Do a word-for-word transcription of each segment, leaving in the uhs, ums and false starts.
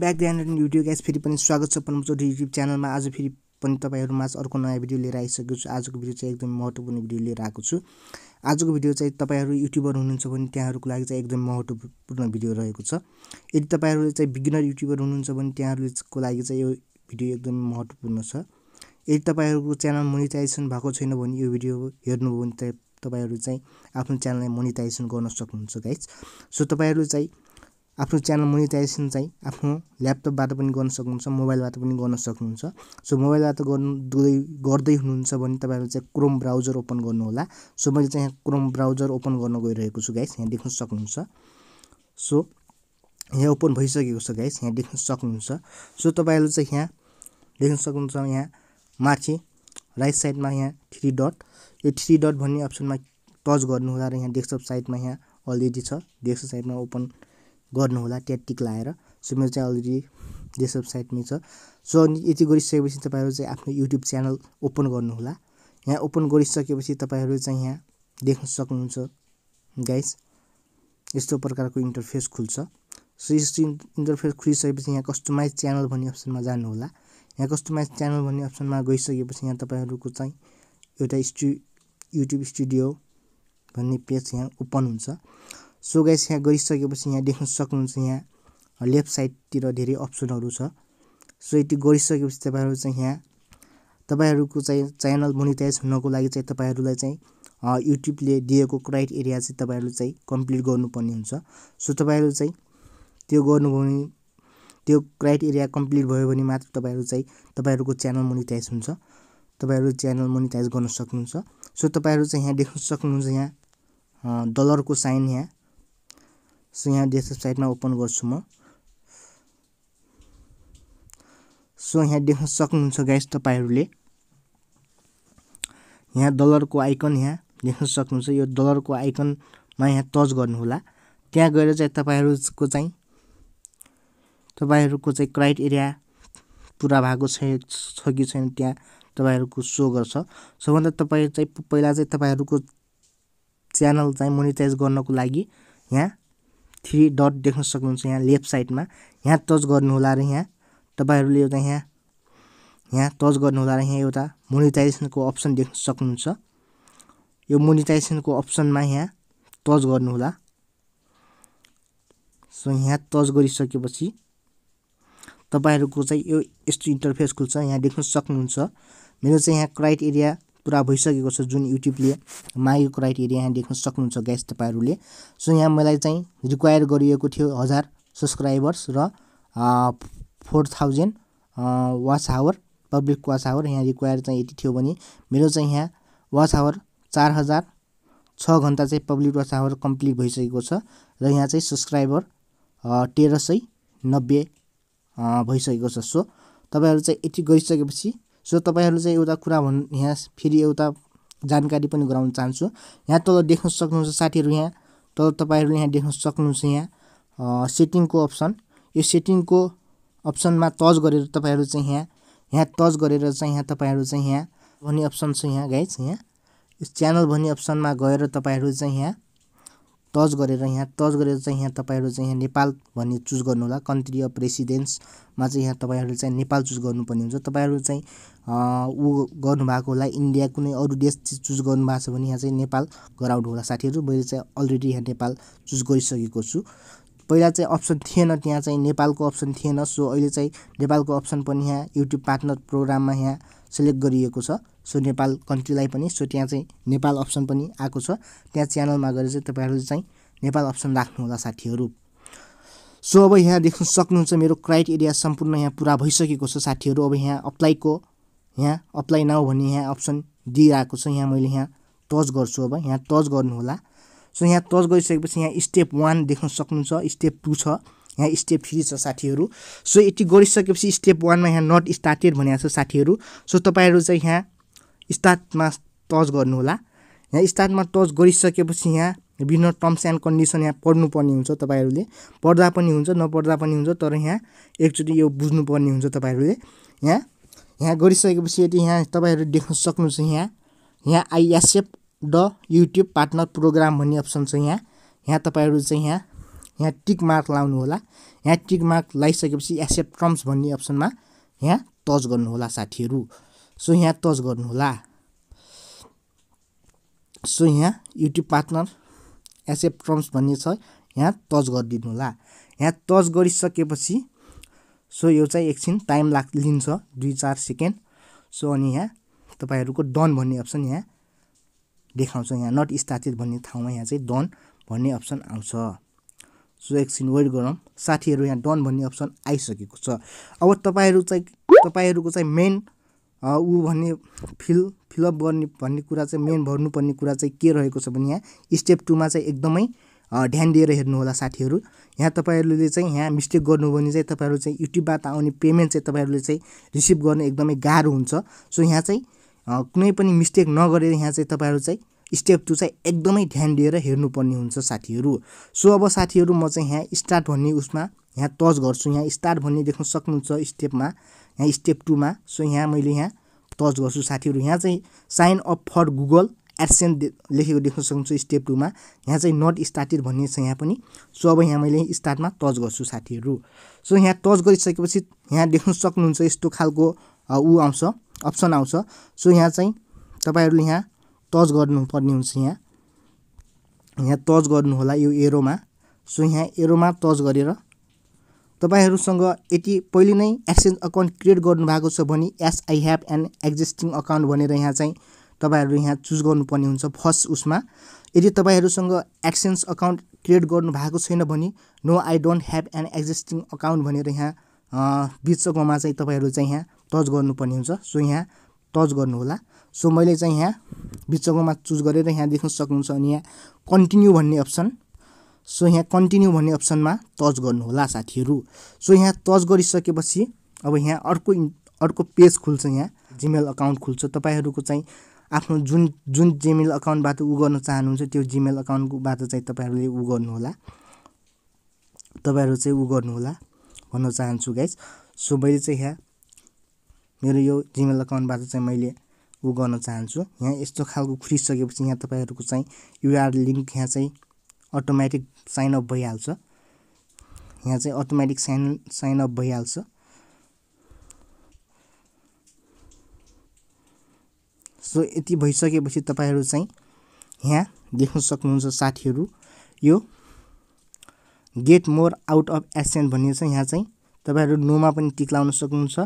Back the and video guys, फेरि पनि स्वागत छ प्रमोद चौधरी युट्युब च्यानलमा। आज फेरि पनि तपाईहरुमा अर्को नयाँ भिडियो लिएर आइसकेको छु। आजको भिडियो चाहिँ एकदम महत्त्वपूर्ण भिडियो लिएर आएको छु। आजको भिडियो चाहिँ तपाईहरु युट्युबर हुनुहुन्छ भने त्यहाँहरुको लागि चाहिँ एकदम महत्त्वपूर्ण भिडियो रहेको छ। यदि तपाईहरु चाहिँ बिगिनर युट्युबर हुनुहुन्छ भने त्यहाँहरुको लागि चाहिँ यो भिडियो एकदम महत्त्वपूर्ण छ। यदि तपाईहरुको च्यानल मोनेटाइजेसन भएको छैन भने यो भिडियो हेर्नुभयो भने चाहिँ तपाईहरु चाहिँ आफ्नो च्यानललाई मोनेटाइजेसन गर्न सक्नुहुन्छ गाइस। सो तपाईहरु चाहिँ आफ्नो च्यानल मोनेटाइजेसन चाहिँ आफ्नो ल्यापटपबाट पनि गर्न सक्नुहुन्छ, मोबाइलबाट पनि गर्न सक्नुहुन्छ। सो मोबाइलबाट गर्दै गर्दै हुनुहुन्छ भने तपाईहरु चाहिँ क्रोम ब्राउजर ओपन गर्नु होला। सो मैले चाहिँ यहाँ क्रोम ब्राउजर ओपन गर्न गइरहेको छु गाइस, यहाँ देख्न सक्नुहुन्छ। सो यहाँ ओपन भइसकेको छ गाइस, यहाँ देख्न सक्नुहुन्छ। सो तपाईहरु चाहिँ यहाँ देख्न सक्नुहुन्छ, यहाँ माथि राइट साइडमा यहाँ थ्री डट, यो थ्री डट भन्ने अप्सनमा टच गर्नु होला र यहाँ डेस्कटप साइडमा यहाँ अलरेडी छ, डेस्कटप साइडमा ओपन गर्नु होला त्यहाँ टिक लाएर। सो मेरो चाहिँ अलरेडी डेस्कटप साइटमै छ। सो अनि यति गरिसकेपछि तपाईहरु चाहिँ आफ्नो YouTube च्यानल ओपन गर्नु होला। यहाँ ओपन गरिसकेपछि तपाईहरु चाहिँ यहाँ देख्न सक्नुहुन्छ गाइस, यस्तो प्रकारको इन्टरफेस खुल्छ। सो यस्तो इन्टरफेस खुलिसकेपछि यहाँ कस्टमाइज च्यानल भन्ने अप्सनमा जानु होला। यहाँ कस्टमाइज च्यानल भन्ने अप्सनमा गइसकेपछि यहाँ तपाईहरुको चाहिँ एउटा स्टु YouTube स्टुडियो भन्ने पेज यहाँ ओपन हुन्छ। सो गाइस यहाँ गरिसकेपछि यहाँ देख्न सक्नुहुन्छ, यहाँ लेफ्ट साइडतिर धेरै अप्सनहरु छ। सो यति गरिसकेपछि तपाईहरु चाहिँ यहाँ तपाईहरुको चाहिँ च्यानल मोनेटाइज हुनको लागि चाहिँ तपाईहरुलाई चाहिँ युट्युबले दिएको क्राइटेरिया चाहिँ तपाईहरु चाहिँ कम्प्लिट गर्नुपर्ने हुन्छ। सो तपाईहरु चाहिँ त्यो गर्नुभयो भने, त्यो क्राइटेरिया कम्प्लिट भयो भने मात्र तपाईहरु चाहिँ तपाईहरुको च्यानल मोनेटाइज हुन्छ, तपाईहरु च्यानल मोनेटाइज गर्न सक्नुहुन्छ। सो तपाईहरु चाहिँ यहाँ देख्न सक्नुहुन्छ, यहाँ डलरको साइन यहाँ। सो यहाँ डेस्कटप साइडमा ओपन गर्छु म। सो यहाँ देख्न सक्नुहुन्छ गाइस तपाईहरुले, यहाँ डलरको आइकन यहाँ देख्न सक्नुहुन्छ। यो डलरको आइकनमा यहाँ टच गर्नु होला। त्यहाँ गएर चाहिँ तपाईहरुको चाहिँ तपाईहरुको चाहिँ क्राइटेरिया पुरा भएको छ कि छैन त्यहाँ तपाईहरुको सो गर्छ। सो भन्दा तपाईहरु चाहिँ पहिला चाहिँ तपाईहरुको च्यानल चाहिँ मोनेटाइज गर्नको लागि यहाँ थ्री डट देख्न सक्नुहुन्छ, यहाँ लेफ्ट साइडमा यहाँ टच गर्नु होला र यहाँ तपाईहरुले एउटा यहाँ यहाँ टच गर्नु होला र यहाँ एउटा मोनेटाइजेसनको अप्सन देख्न सक्नुहुन्छ। यो मोनेटाइजेसनको अप्सनमा यहाँ टच गर्नु होला। सो यहाँ टच गरिसकेपछि तपाईहरुको चाहिँ यो यस्तो इन्टरफेस खुल्छ। यहाँ देख्न सक्नुहुन्छ मेरो चाहिँ यहाँ क्राइटेरिया पुरा भइसकेको छ, जुन युट्युबले मागेको क्राइटेरिया यहाँ देख्न सक्नुहुन्छ गाइस तपाईहरुले। सो यहाँ मलाई चाहिँ रिक्वायर गरिएको थियो हजार सब्सक्राइबर्स र four thousand watch hour public watch hour. यहाँ रिक्वायर चाहिँ यति थियो भने मेरो चाहिँ यहाँ वाच आवर चार हजार छ घन्टा चाहिँ पब्लिक वाच आवर कम्प्लिट भइसकेको छ र यहाँ चाहिँ सब्सक्राइबर तेह्र सय नब्बे भइसकेको छ। सो तपाईँहरू चाहिँ यति गरिसकेपछि सो तपाईहरु चाहिँ एउटा कुरा भन् यहाँ फेरि एउटा जानकारी पनि गराउन चाहन्छु। यहाँ तल देख्न सक्नुहुन्छ साथीहरु, यहाँ तल तपाईहरुले यहाँ देख्न सक्नुहुन्छ यहाँ सेटिङको अप्सन। यो सेटिङको अप्सनमा टच गरेर तपाईहरु चाहिँ यहाँ यहाँ टच गरेर चाहिँ यहाँ तपाईहरु चाहिँ यहाँ भन्ने अप्सन छ यहाँ गाइस। यहाँ च्यानल भन्ने अप्सनमा गएर तपाईहरु चाहिँ यहाँ टच गरेर यहाँ टच गरेर चाहिँ यहाँ तपाईहरु चाहिँ यहाँ नेपाल भन्ने चुज गर्नु होला। कन्ट्री अफ रेसिडेन्समा चाहिँ यहाँ तपाईहरुले चाहिँ नेपाल चुज गर्नुपर्ने हुन्छ। तपाईहरु चाहिँ उ गर्नु भएको होला इन्डिया कुनै अरू देश चुज गर्नु भएको छ भने यहाँ चाहिँ नेपाल गराउनु होला साथीहरु। मैले चाहिँ अलरेडी यहाँ नेपाल चुज गरिसकेको छु। पहिला चाहिँ अप्सन थिएन, त्यहाँ चाहिँ नेपालको अप्सन थिएन। सो अहिले चाहिँ नेपालको अप्सन पनि यहाँ युट्युब पार्टनर प्रोग्राममा यहाँ सिलेक्ट गरिएको छ। सो नेपाल कन्ट्रीलाई पनि सो त्यहाँ चाहिँ नेपाल अप्सन पनि आएको छ। त्यहाँ च्यानलमा गएर चाहिँ तपाईहरु चाहिँ नेपाल अप्सन राख्नु होला साथीहरु। सो अब यहाँ देख्न सक्नुहुन्छ मेरो क्राइटेरिया सम्पूर्ण यहाँ पुरा भइसकेको छ साथीहरु। अब यहाँ अप्लाईको यहाँ अप्लाई नाउ भन्ने यहाँ अप्सन दिइराको छ। यहाँ मैले यहाँ टच गर्छु, अब यहाँ टच गर्नु होला। सो यहाँ टच गरिसकेपछि यहाँ स्टेप वान देख्न सक्नुहुन्छ, स्टेप टू छ, यहाँ स्टेप थ्री छ साथीहरु। सो यति गरिसकेपछि स्टेप वानमा यहाँ नट स्टार्टेड भनेको छ साथीहरु। सो तपाईहरु चाहिँ यहाँ स्टार्टमा टच गर्नु होला। यहाँ स्टार्टमा टच गरिसकेपछि यहाँ विभिन्न टर्म्स एन्ड कन्डिसन यहाँ पढ्नुपर्ने हुन्छ। तपाईहरुले पढ्दा पनि हुन्छ, नपढ्दा पनि हुन्छ, तर यहाँ एकचोटी यो बुझ्नुपर्ने हुन्छ तपाईहरुले। यहाँ यहाँ गरिसकेपछि यदि यहाँ तपाईहरु देख्न सक्नुहुन्छ यहाँ यहाँ I accept the YouTube partner programme भन्ने अप्सन छ यहाँ। यहाँ तपाईहरु चाहिँ यहाँ यहाँ टिक मार्क लाउनु होला। यहाँ टिक मार्क लाइसकेपछि एक्सेप्ट टर्म्स भन्ने अप्सनमा यहाँ टच गर्नु होला साथीहरु। सो यहाँ टच गर्नु होला। सो यहाँ YouTube पार्टनर एक्सेप्ट टर्म्स भन्ने छ, यहाँ टच गरिदिनु होला। यहाँ टच गरिसकेपछि सो यो चाहिँ एकछिन टाइम लाग लिन्छ दुई चार सेकेन्ड। सो अनि यहाँ तपाईहरुको डन भन्ने अप्सन यहाँ देखाउँछ। यहाँ नट स्टार्टेड भन्ने ठाउँमा यहाँ चाहिँ डन भन्ने अप्सन आउँछ। सो एकछिन वेट गरौँ साथीहरु। यहाँ डन भन्ने अप्सन आइसकेको छ। अब तपाईहरु चाहिँ तपाईहरुको चाहिँ मेन उ भन्ने फिल फिलअप गर्ने भन्ने कुरा चाहिँ मेन भर्नु पर्ने कुरा चाहिँ के रहेको छ भने यहाँ स्टेप टु मा चाहिँ एकदमै ध्यान दिएर हेर्नु होला साथीहरु। यहाँ तपाईहरुले चाहिँ यहाँ मिस्टेक गर्नु भने चाहिँ तपाईहरु चाहिँ युट्युबबाट आउने पेमेन्ट चाहिँ तपाईहरुले चाहिँ रिसिभ गर्न एकदमै गाह्रो हुन्छ। सो यहाँ चाहिँ कुनै पनि मिस्टेक नगरेर यहाँ चाहिँ तपाईहरु चाहिँ स्टेप टु चाहिँ एकदमै ध्यान दिएर हेर्नुपर्ने हुन्छ साथीहरु। सो अब साथीहरु म चाहिँ यहाँ स्टार्ट भन्ने उसमा यहाँ टच गर्छु। यहाँ स्टार्ट भन्ने देख्न सक्नुहुन्छ स्टेपमा, यहाँ स्टेप टु मा। सो यहाँ मैले यहाँ टच गर्छु साथीहरु। यहाँ चाहिँ sign up for Google AdSense लेखेको देख्न सक्नुहुन्छ स्टेप टु मा। यहाँ चाहिँ नट स्टार्टेड भन्ने छ यहाँ पनि। सो अब यहाँ मैले स्टार्टमा टच गर्छु साथीहरु। सो यहाँ टच गरिसकेपछि यहाँ देख्न सक्नुहुन्छ यस्तो खालको उ आउँछ अप्सन आउँछ। सो यहाँ चाहिँ तपाईहरुले यहाँ टच गर्नुपर्ने हुन्छ। यहाँ यहाँ टच गर्नु होला यो एरोमा। सो यहाँ एरोमा टच गरेर तपाईहरुसँग यति पहिले नै एडसेन्स अकाउन्ट क्रिएट गर्नु भएको छ भने S I have an existing account भनेर यहाँ चाहिँ तपाईहरु यहाँ चुज गर्नुपर्ने हुन्छ फर्स्ट उसमा। यदि तपाईहरुसँग एडसेन्स अकाउन्ट क्रिएट गर्नु भएको छैन भने no I don't have an existing account भनेर यहाँ बीचकोमा चाहिँ तपाईहरु चाहिँ यहाँ टच गर्नुपर्ने हुन्छ। सो यहाँ टच गर्नु होला। सो मैले चाहिँ यहाँ बीचकोमा चुज गरेर यहाँ देख्न सक्नुहुन्छ अनि यहाँ कन्टिन्यू भन्ने अप्सन। सो यहाँ कन्टिन्यू भन्ने अप्सनमा टच गर्नु होला साथीहरु। सो यहाँ टच गरिसकेपछि अब यहाँ अर्को अर्को पेज खुल्छ। यहाँ जीमेल अकाउन्ट खुल्छ। तपाईहरुको चाहिँ आफ्नो जुन जुन जीमेल अकाउन्टबाट उ गर्न चाहनुहुन्छ त्यो जीमेल अकाउन्टबाट चाहिँ तपाईहरुले उ गर्नु होला तपाईँहरु चाहिँ उ गर्नु होला भन्न चाहन्छु गाइस। सो मैले चाहिँ यहाँ मेरो यो जीमेल अकाउन्टबाट चाहिँ मैले उ गर्न चाहन्छु। यहाँ यस्तो खालको खुलिसकेपछि यहाँ तपाईहरुको चाहिँ युआर लिंक यहाँ चाहिँ अटोमेटिक साइन अप भइहाल्छ। यहाँ चाहिँ अटोमेटिक साइन साइन अप भइहाल्छ। सो यति भइसकेपछि तपाईहरु चाहिँ यहाँ देख्न सक्नुहुन्छ साथीहरु यो get more out of AdSense भन्ने छ। यहाँ चाहिँ तपाईहरु नोमा पनि टिक लाउन सक्नुहुन्छ,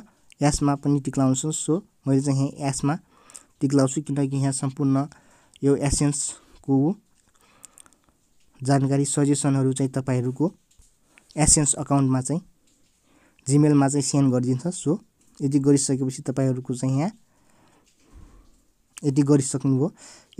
एसमा पनि टिक लाउन सक्नुहुन्छ। सो मैले चाहिँ यहाँ एसमा टिक लाउँछु किनकि यहाँ सम्पूर्ण यो एडसेन्सको जानकारी सजेसनहरु चाहिँ तपाईहरुको एडसेन्स अकाउन्टमा चाहिँ जीमेलमा चाहिँ सेन्ड गरिदिन्छ। सो यदि गरिसकेपछि तपाईहरुको चाहिँ यहाँ यदि गरिसक्नुभयो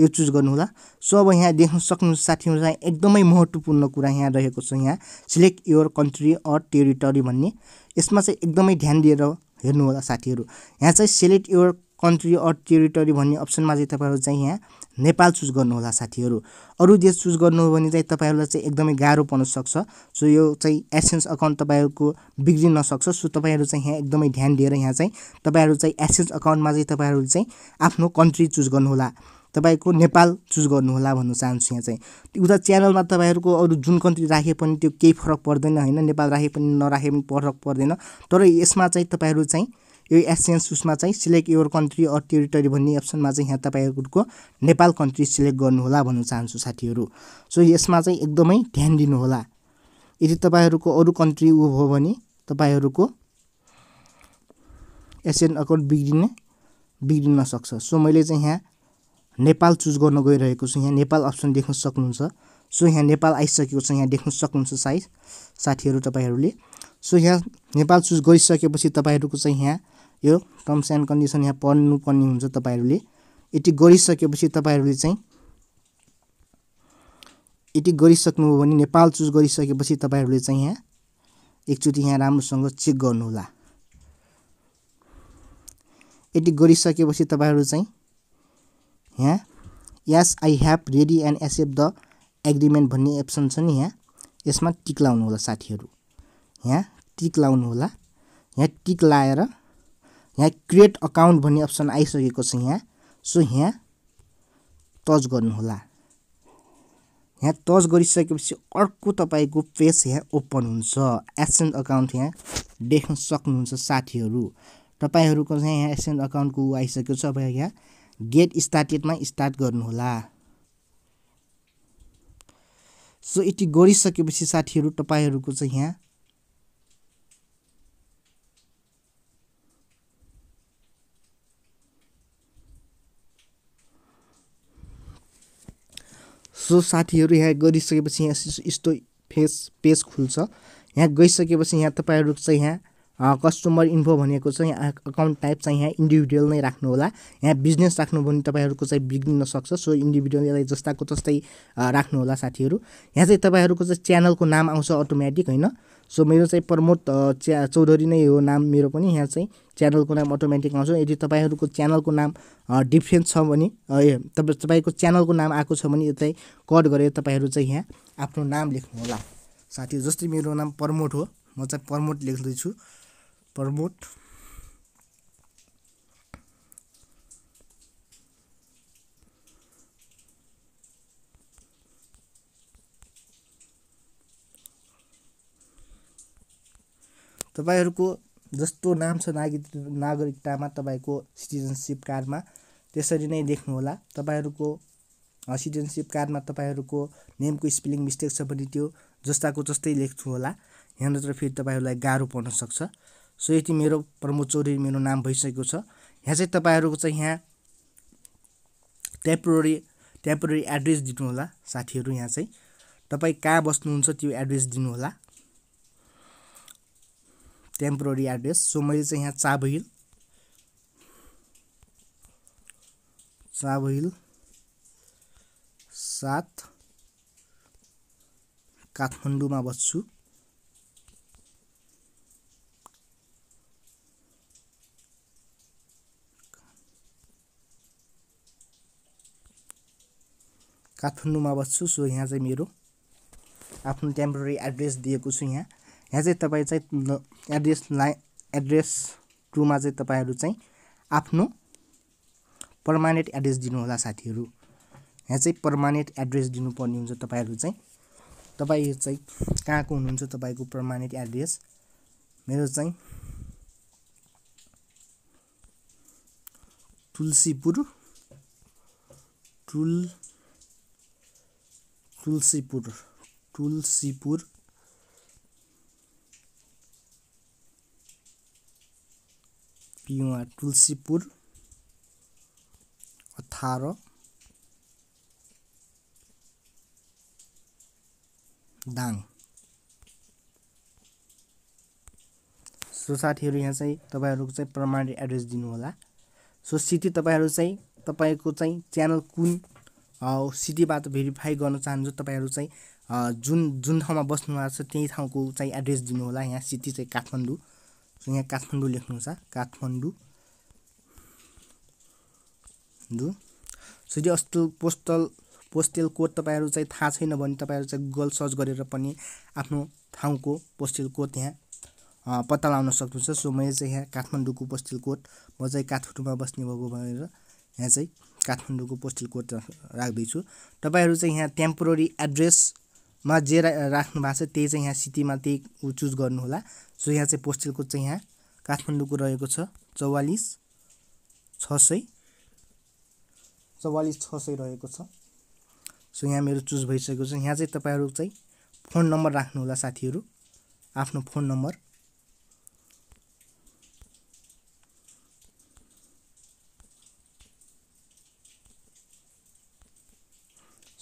यो चुज गर्नु होला। सो अब यहाँ देख्न सक्नुहुन्छ साथीहरु चाहिँ एकदमै महत्त्वपूर्ण कुरा यहाँ रहेको छ। यहाँ select your country or territory भन्ने यसमा चाहिँ एकदमै ध्यान दिएर हेर्नु होला साथीहरु। यहाँ चाहिँ select your country or territory भन्ने अप्सनमा चाहिँ तपाईहरु चाहिँ यहाँ नेपाल चुज गर्नु होला साथीहरु। अरु देश चुज गर्नु हो भने चाहिँ तपाईहरुलाई चाहिँ एकदमै गाह्रो पर्न सक्छ। सो यो चाहिँ एडसेन्स अकाउन्ट तपाईहरुको बिग्रिन सक्छ। सो तपाईहरु चाहिँ यहाँ एकदमै ध्यान दिएर यहाँ चाहिँ तपाईहरु चाहिँ एडसेन्स अकाउन्टमा चाहिँ तपाईहरु चाहिँ आफ्नो कन्ट्री चुज गर्नु होला, तपाईको नेपाल चुज गर्नु होला भन्न चाहन्छु। यहाँ चाहिँ उता च्यानलमा तपाईहरुको अरु जुन कन्ट्री राखे पनि त्यो केही फरक पर्दैन हैन, नेपाल राखे पनि नराखे पनि फरक पर्दैन। तर यसमा चाहिँ तपाईहरु चाहिँ यो एडसेन्स उसमा चाहिँ select your country or territory भन्ने अप्सनमा चाहिँ यहाँ तपाईहरुको नेपाल कन्ट्री सिलेक्ट गर्नु होला भन्न चाहन्छु साथीहरु। सो यसमा चाहिँ एकदमै ध्यान दिनु होला। यदि तपाईहरुको अरु कन्ट्री उ हो भने तपाईहरुको एडसेन्स अकाउन्ट बिग्रिने बिग्रिन सक्छ। सो मैले चाहिँ यहाँ नेपाल चुज गर्न गइरहेको छु। यहाँ नेपाल अप्सन देख्न सक्नुहुन्छ। सो यहाँ नेपाल आइसकेको छ। यहाँ देख्न सक्नुहुन्छ साइज साथीहरु तपाईहरुले। सो यहाँ नेपाल चुज गरिसकेपछि तपाईहरुको चाहिँ यहाँ यो टर्म्स एन्ड कन्डिसन यहाँ पढ्नु पर्ने हुन्छ तपाईहरुले। यति गरिसकेपछि तपाईहरुले चाहिँ यति गरिसक्नुभयो भने नेपाल चुज गरिसकेपछि तपाईहरुले चाहिँ यहाँ एकचोटी यहाँ राम्रोसँग चेक गर्नु होला। यति गरिसकेपछि तपाईहरु चाहिँ यहाँ yes I have ready and accept the agreement भन्ने अप्सन छ नि यहाँ यसमा टिक लाउनु होला साथीहरु। यहाँ टिक लाउनु होला। यहाँ टिक लाएर यहाँ क्रिएट अकाउन्ट भन्ने अप्सन आइसकेको छ यहाँ। सो यहाँ टच गर्नु होला। यहाँ टच गरिसकेपछि अर्को तपाईको पेज यहाँ ओपन हुन्छ एडसेन्स अकाउन्ट यहाँ देख्न सक्नुहुन्छ साथीहरु तपाईहरुको चाहिँ यहाँ एडसेन्स अकाउन्ट को आइसकेको छ अब यहाँ गेट स्टार्टेड मा स्टार्ट गर्नु होला सो यति गरिसकेपछि साथीहरु तपाईहरुको चाहिँ यहाँ सो साथीहरु यहाँ गरिसकेपछि यहाँ यस्तो फेस पेज खुल्छ यहाँ गइसकेपछि यहाँ तपाईहरु चाहिँ यहाँ कस्टमर इन्फो भनेको चाहिँ यहाँ अकाउन्ट टाइप चाहिँ यहाँ इन्डिभिजुअल नै राख्नु होला यहाँ बिजनेस राख्नु भने तपाईहरुको चाहिँ बिग्रिन सक्छ सो इन्डिभिजुअललाई जस्ताको तस्तै राख्नु होला साथीहरु यहाँ चाहिँ तपाईहरुको चाहिँ च्यानलको नाम आउँछ अटोमेटिक हैन सो मेरो चाहिँ प्रमोद चौधरी नै हो नाम मेरो पनि यहाँ चाहिँ च्यानलको नाम अटोमेटिक आउँछ यदि तपाईहरुको च्यानलको नाम डिफरेन्ट छ भने तब तपाईको च्यानलको नाम आको छ भने यो चाहिँ कट गरेर तपाईहरु चाहिँ यहाँ आफ्नो नाम लेख्नु होला साथी जस्तै मेरो नाम प्रमोद हो म चाहिँ प्रमोद लेख्दै छु प्रमोद तपाईहरुको जस्तो नाम छ नागरिकतामा तपाईको सिटिजनशिप कार्डमा त्यसरी नै लेख्नु होला तपाईहरुको सिटिजनशिप कार्डमा तपाईहरुको नेमको स्पेलिङ मिस्टेक छ भने त्यो जस्ताको जस्तै लेख्नु होला यहाँनिर फेरि तपाईहरुलाई गाह्रो पर्न सक्छ सो यति मेरो प्रमोद चौधरी मेरो नाम भइसकेको छ यहाँ चाहिँ तपाईहरुको चाहिँ यहाँ टेम्परेरी टेम्परेरी एड्रेस दिनु होला साथीहरु यहाँ चाहिँ तपाई कहाँ बस्नुहुन्छ त्यो एड्रेस दिनु होला टेम्परेरी एड्रेस सो मैले चाहिँ यहाँ चाबहिल चाबहिल सात काठमाडौँमा बस्छु काठमाडौँमा बस्छु सो यहाँ चाहिँ मेरो आफ्नो टेम्परेरी एड्रेस दिएको छु यहाँ यहाँ चाहिँ तपाई चाहिँ एड्रेस लाइन एड्रेस टु मा चाहिँ तपाईहरु चाहिँ आफ्नो पर्मानेन्ट एड्रेस दिनु होला साथीहरु यहाँ चाहिँ पर्मानेन्ट एड्रेस दिनु पर्ने हुन्छ तपाईहरु चाहिँ तपाई चाहिँ कहाँको हुनुहुन्छ तपाईको पर्मानेन्ट एड्रेस मेरो चाहिँ तुलसीपुर तुल तुलसीपुर तुलसीपुर पिउवा तुलसीपुर अठारह दाङ सो साथीहरु यहाँ चाहिँ तपाईहरुको चाहिँ पर्मानेन्ट एड्रेस दिनु होला सो सिटी तपाईहरु चाहिँ तपाईको चाहिँ च्यानल कुन सिटीबाट भेरिफाई गर्न चाहनुहुन्छ तपाईहरु चाहिँ जुन जुन ठाउँमा बस्नु भएको छ त्यही ठाउँको चाहिँ एड्रेस दिनु होला यहाँ सिटी चाहिँ काठमाडौँ सो यहाँ काठमाडौँ लेख्नु छ काठमाडौँ दु सो यो अस्टल पोस्टल पोस्टल कोड तपाईहरु चाहिँ थाहा छैन भने तपाईहरु चाहिँ गुगल सर्च गरेर पनि आफ्नो ठाउँको पोस्टल कोड यहाँ पत्ता लगाउन सक्नुहुन्छ सो मैले चाहिँ यहाँ काठमाडौँको पोस्टल कोड म चाहिँ काठमाडौँमा बस्ने भएको भनेर यहाँ चाहिँ काठमाडौँको पोस्टल कोड राख्दै छु तपाईहरु चाहिँ यहाँ टेम्परेरी एड्रेस मा जे राख्नु भएको छ त्यही चाहिँ यहाँ सिटीमा त्यही चुज गर्नु होला सो यहाँ चाहिँ पोस्टल कोड चाहिँ यहाँ काठमाडौँको रहेको छ चौवालीस छ सय चौवालीस छ सय रहेको छ सो यहाँ मेरो चुज भइसकेको छ यहाँ चाहिँ तपाईहरु चाहिँ फोन नम्बर राख्नु होला साथीहरु आफ्नो फोन नम्बर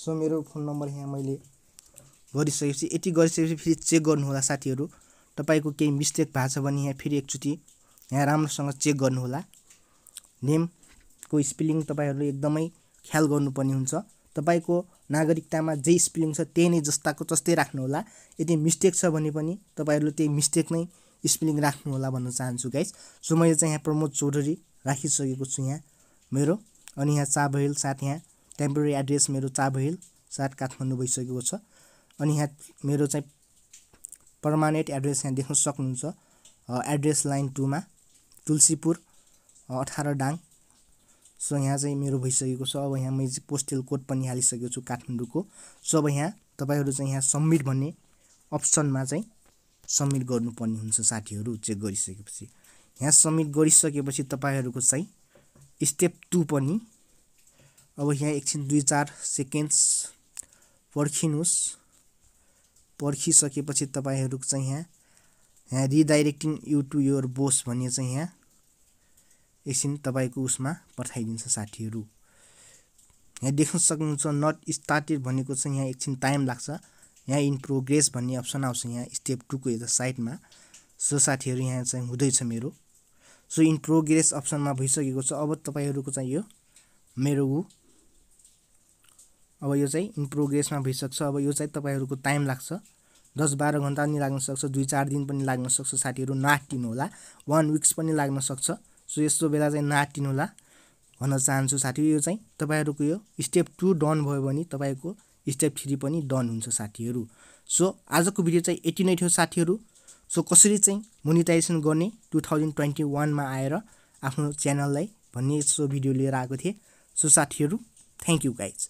सो मेरो फोन नम्बर यहाँ मैले गरिसकेपछि यति गरिसकेपछि फेरि चेक गर्नु होला साथीहरु तपाईको केही मिस्टेक भएको छ भने यहाँ फेरि एकचोटी यहाँ राम्रोसँग चेक गर्नु होला नेम को स्पेलिङ तपाईहरुले एकदमै ख्याल गर्नुपर्ने हुन्छ तपाईको नागरिकतामा जे स्पेलिङ छ त्यही नै जस्ताको तस्तै राख्नु होला यदि मिस्टेक छ भने पनि तपाईहरुले त्यही मिस्टेक नै स्पेलिङ राख्नु होला भन्न चाहन्छु गाइस सो मैले चाहिँ यहाँ प्रमोद चौधरी राखिसकेको छु यहाँ मेरो अनि यहाँ चाबहिल साथ यहाँ टेम्परेरी एड्रेस मेरो चाबहिल साथ काठमाडौँ भइसकेको छ अनि यहाँ मेरो चाहिँ पर्मानेन्ट एड्रेस यहाँ देख्न सक्नुहुन्छ एड्रेस लाइन टू मा तुलसीपुर अठारह डाङ सो यहाँ चाहिँ मेरो भइसकेको छ। अब यहाँ मैले पोस्टल कोड पनि हालिसकेको छु काठमाडौँको। सो अब यहाँ तपाईहरु चाहिँ यहाँ सबमिट भन्ने अप्सनमा चाहिँ सबमिट गर्नुपर्ने हुन्छ साथीहरु। चेक गरिसकेपछि यहाँ सबमिट गरिसकेपछि तपाईहरुको चाहिँ स्टेप टू पनि अब यहाँ एकछिन दुई चार सेकेन्ड्स पर्खिनुस्। पर्खिसकेपछि तपाईहरुको चाहिँ यहाँ यहाँ redirecting you to your boss भन्ने चाहिँ यहाँ एकछिन तपाईको उसमा पठाइदिन्छ साथीहरु। यहाँ देख्न सक्नुहुन्छ नट स्टार्टेड भनेको चाहिँ यहाँ एकछिन टाइम लाग्छ। यहाँ इन प्रोग्रेस भन्ने अप्सन आउँछ यहाँ स्टेप टू को यता साइडमा। सो साथीहरु यहाँ चाहिँ हुँदैछ मेरो। सो इन प्रोग्रेस अप्सनमा भइसकेको छ। अब तपाईहरुको चाहिँ यो मेरो उ अब यो चाहिँ इन प्रोग्रेसमा भइसक्छ। अब यो चाहिँ तपाईहरुको टाइम लाग्छ दस बाह्र घण्टा नि लाग्न सक्छ, दुई चार दिन पनि लाग्न सक्छ साथीहरु। नआत्तिनु होला, वन वीक्स पनि लाग्न सक्छ। सो यस्तो बेला चाहिँ नआत्तिनु होला भन्न चाहन्छु साथी। यो चाहिँ तपाईहरुको यो स्टेप टू डन भयो भने तपाईको स्टेप थ्री पनि डन हुन्छ साथीहरु। सो आजको भिडियो चाहिँ यति नै थियो साथीहरु। सो कसरी चाहिँ मोनेटाइजेसन गर्ने दुई हजार इक्कीस मा आएर आफ्नो च्यानललाई भन्ने सो भिडियो लिएर आएको थिए। सो साथीहरु थ्यांक यू गाइज।